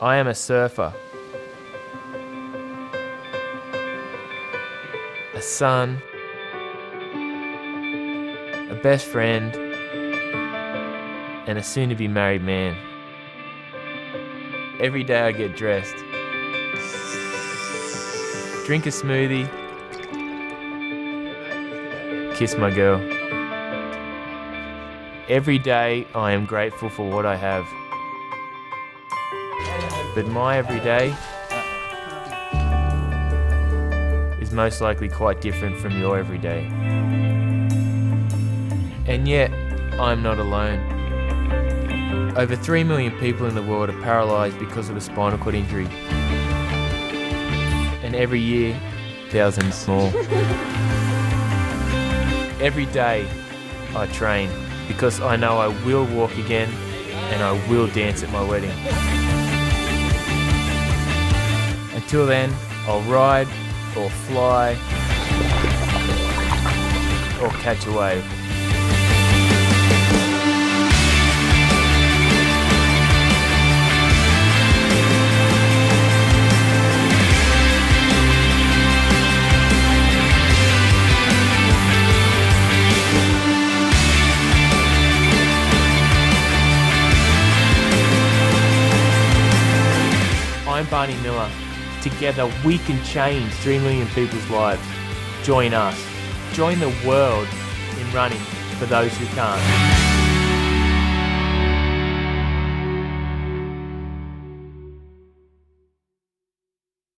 I am a surfer. A son. A best friend. And a soon-to-be married man. Every day I get dressed. Drink a smoothie. Kiss my girl. Every day I am grateful for what I have. But my everyday is most likely quite different from your everyday. And yet, I'm not alone. Over 3 million people in the world are paralysed because of a spinal cord injury. And every year, thousands more. Every day, I train because I know I will walk again and I will dance at my wedding. Until then, I'll ride, or fly, or catch a wave. I'm Barney Miller. Together we can change 3 million people's lives. Join us. Join the world in running for those who can't.